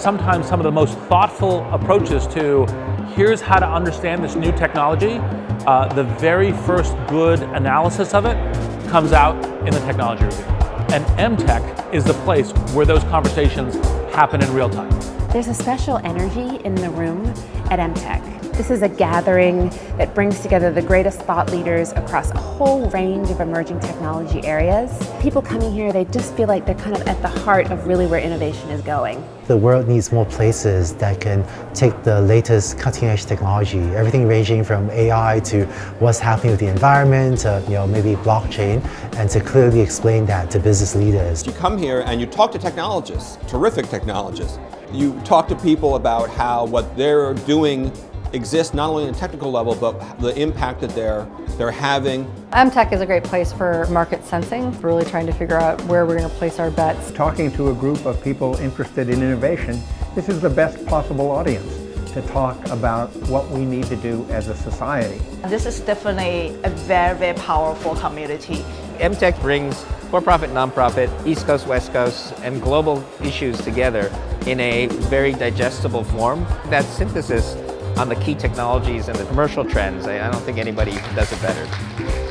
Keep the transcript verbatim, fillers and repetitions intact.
sometimes some of the most thoughtful approaches to here's how to understand this new technology, uh, the very first good analysis of it comes out in the technology review. And M Tech is the place where those conversations happen in real time. There's a special energy in the room at M Tech. This is a gathering that brings together the greatest thought leaders across a whole range of emerging technology areas. People coming here, they just feel like they're kind of at the heart of really where innovation is going. The world needs more places that can take the latest cutting-edge technology, everything ranging from A I to what's happening with the environment, to, you know, maybe blockchain, and to clearly explain that to business leaders. You come here and you talk to technologists, terrific technologists. You talk to people about how what they're doing exists not only on a technical level, but the impact that they're, they're having. M Tech is a great place for market sensing, really trying to figure out where we're going to place our bets. Talking to a group of people interested in innovation, this is the best possible audience to talk about what we need to do as a society. This is definitely a very, very powerful community. M Tech brings for-profit, non-profit, East Coast, West Coast, and global issues together in a very digestible form. That synthesis on the key technologies and the commercial trends, I don't think anybody does it better.